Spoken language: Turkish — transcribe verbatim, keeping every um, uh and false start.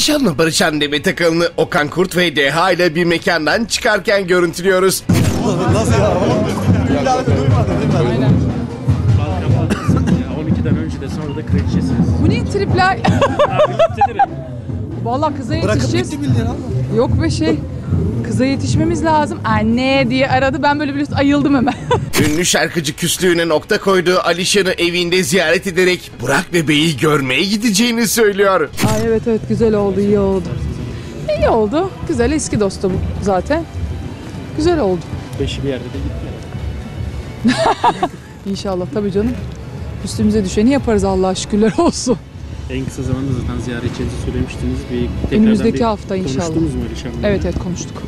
Alişan'la Barış anneme takılını Okan Kurt ve D H A ile bir mekandan çıkarken görüntülüyoruz. Nasıl ya? Duymadım, duymadım. on ikiden önce de sonra da kraliçesiniz. Bu ne tripler? Vallahi kıza yetişeceğiz. Yok be şey. Kıza yetişmemiz lazım. Anne diye aradı. Ben böyle bir ayıldım hemen. Ünlü şarkıcı küslüğüne nokta koyduğu Alişan'ı evinde ziyaret ederek Burak bebeği görmeye gideceğini söylüyor. Ay evet evet güzel oldu, iyi oldu. İyi oldu. Güzel eski dostu bu zaten. Güzel oldu. Beşi bir yerde de gitmedi. İnşallah tabii canım. Üstümüze düşeni yaparız, Allah'a şükürler olsun. En kısa zamanda zaten ziyaretçinizi söylemiştiniz. Bir, tekrardan önümüzdeki bir hafta inşallah. Konuştunuz mu Alişan'la? Evet evet konuştuk.